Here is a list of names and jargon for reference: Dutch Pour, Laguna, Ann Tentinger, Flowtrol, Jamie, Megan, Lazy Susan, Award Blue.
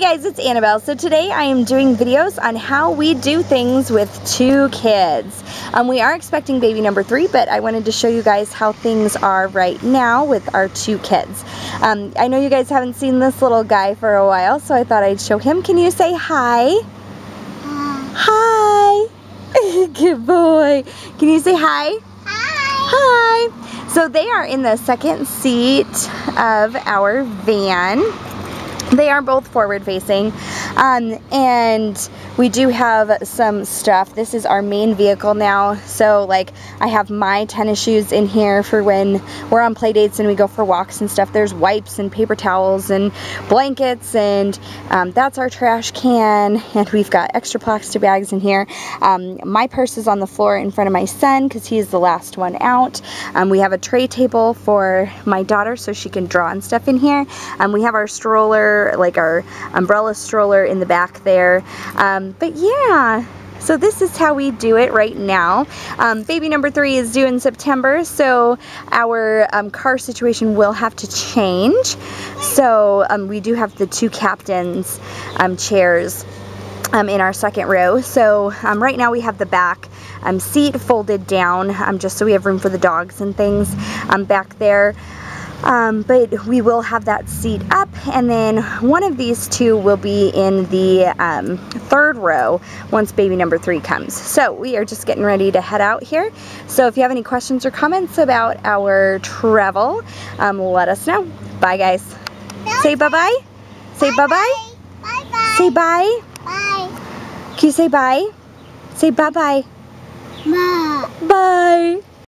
Hey guys, it's Annabelle. So today I am doing videos on how we do things with two kids. We are expecting baby number three, but I wanted to show you guys how things are right now with our two kids. I know you guys haven't seen this little guy for a while, so I thought I'd show him. Can you say hi? Hi. Hi. Good boy. Can you say hi? Hi. Hi. So they are in the second seat of our van. They are both forward facing, and we do have some stuff. This is our main vehicle now, so like I have my tennis shoes in here for when we're on play dates and we go for walks and stuff. There's wipes and paper towels and blankets, and that's our trash can, and we've got extra plastic bags in here. My purse is on the floor in front of my son because he's the last one out. We have a tray table for my daughter so she can draw and stuff in here. We have our stroller, like our umbrella stroller, in the back there. But yeah, so this is how we do it right now. Baby number three is due in September, so our car situation will have to change. So we do have the two captains' chairs in our second row. So right now we have the back seat folded down, just so we have room for the dogs and things back there. But we will have that seat up, and then one of these two will be in the third row once baby number three comes. So we are just getting ready to head out here. So if you have any questions or comments about our travel, let us know. Bye guys. Say bye-bye. Say bye-bye. Bye-bye. Say bye. Bye. Can you say bye? Say bye-bye. Bye. Bye.